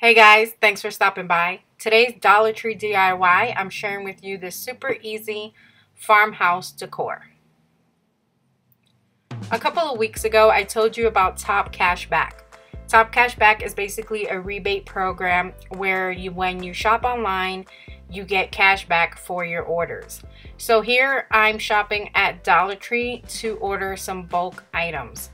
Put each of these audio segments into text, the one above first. Hey guys, thanks for stopping by. Today's Dollar Tree DIY, I'm sharing with you this super easy farmhouse decor. A couple of weeks ago, I told you about Top Cash Back. Top Cash Back is basically a rebate program where when you shop online, you get cash back for your orders. So here I'm shopping at Dollar Tree to order some bulk items.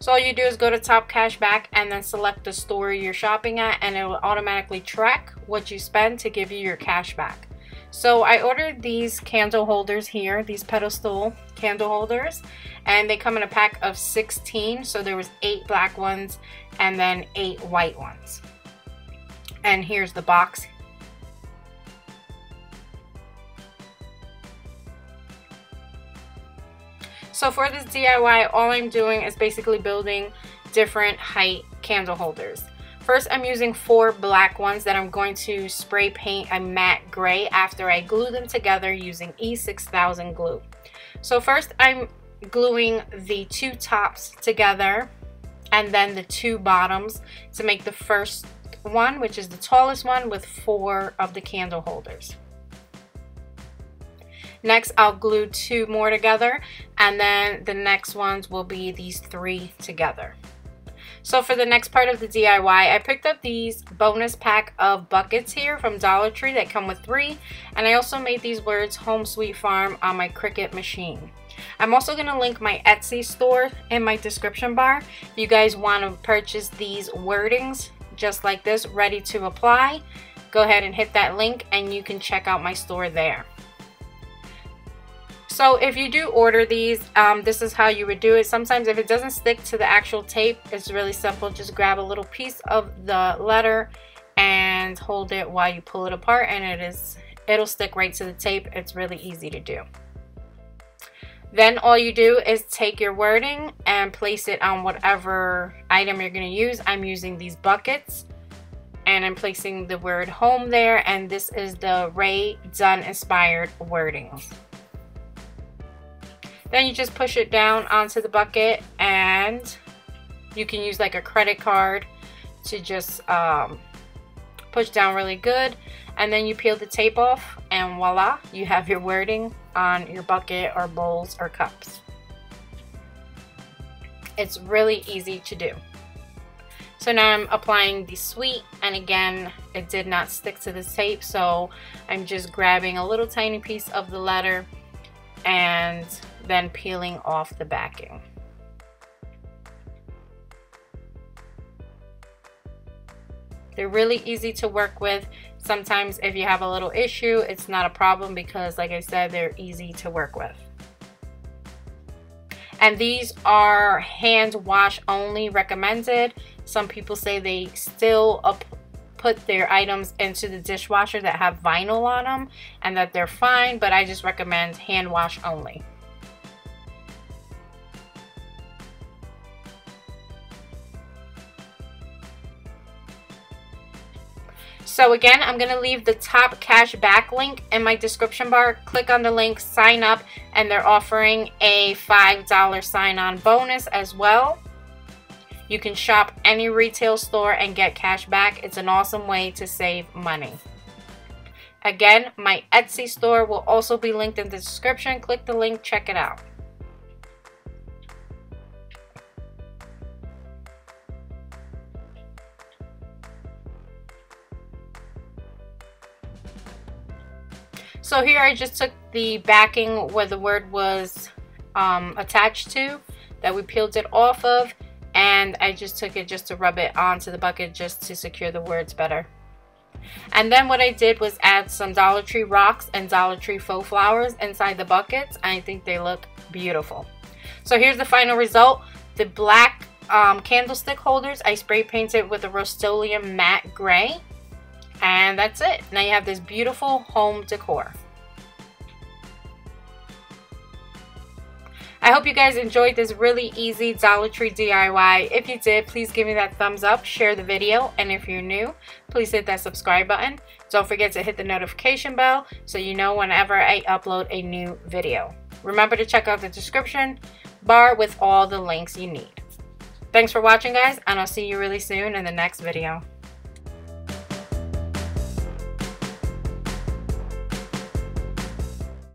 So all you do is go to Top Cash Back and then select the store you're shopping at, and it will automatically track what you spend to give you your cash back. So I ordered these candle holders here, these pedestal candle holders, and they come in a pack of 16. So there was 8 black ones and then 8 white ones. And here's the box. So for this DIY, all I'm doing is basically building different height candle holders. First, I'm using 4 black ones that I'm going to spray paint a matte gray after I glue them together using E6000 glue. So first, I'm gluing the 2 tops together and then the 2 bottoms to make the first one, which is the tallest one, with 4 of the candle holders. Next, I'll glue 2 more together, and then the next ones will be these 3 together. So for the next part of the DIY, I picked up these bonus pack of buckets here from Dollar Tree that come with 3, and I also made these words Home Sweet Farm on my Cricut machine. I'm also going to link my Etsy store in my description bar if you guys want to purchase these wordings just like this, ready to apply. Go ahead and hit that link and you can check out my store there. So if you do order these, this is how you would do it. Sometimes if it doesn't stick to the actual tape, it's really simple. Just grab a little piece of the letter and hold it while you pull it apart, and it'll stick right to the tape. It's really easy to do. Then all you do is take your wording and place it on whatever item you're going to use. I'm using these buckets, and I'm placing the word home there, and this is the Rae Dunn inspired wordings. Then you just push it down onto the bucket, and you can use like a credit card to just push down really good, and then you peel the tape off, and voila, you have your wording on your bucket or bowls or cups. It's really easy to do. So now I'm applying the sweet, and again, it did not stick to the tape, so I'm just grabbing a little tiny piece of the letter and then peeling off the backing. They're really easy to work with. Sometimes if you have a little issue, it's not a problem because, like I said, they're easy to work with. And these are hand wash only recommended. Some people say they still put their items into the dishwasher that have vinyl on them and that they're fine, but I just recommend hand wash only. So again, I'm going to leave the Top Cash Back link in my description bar. Click on the link, sign up, and they're offering a $5 sign-on bonus as well. You can shop any retail store and get cash back. It's an awesome way to save money. Again, my Etsy store will also be linked in the description. Click the link, check it out. So here I just took the backing where the word was attached to, that we peeled it off of, and I just took it just to rub it onto the bucket just to secure the words better. And then what I did was add some Dollar Tree rocks and Dollar Tree faux flowers inside the buckets, and I think they look beautiful. So here's the final result. The black candlestick holders I spray painted with a Rust-Oleum matte gray. And that's it. Now you have this beautiful home decor. I hope you guys enjoyed this really easy Dollar Tree DIY. If you did, please give me that thumbs up, share the video, and if you're new, please hit that subscribe button. Don't forget to hit the notification bell so you know whenever I upload a new video. Remember to check out the description bar with all the links you need. Thanks for watching, guys, and I'll see you really soon in the next video.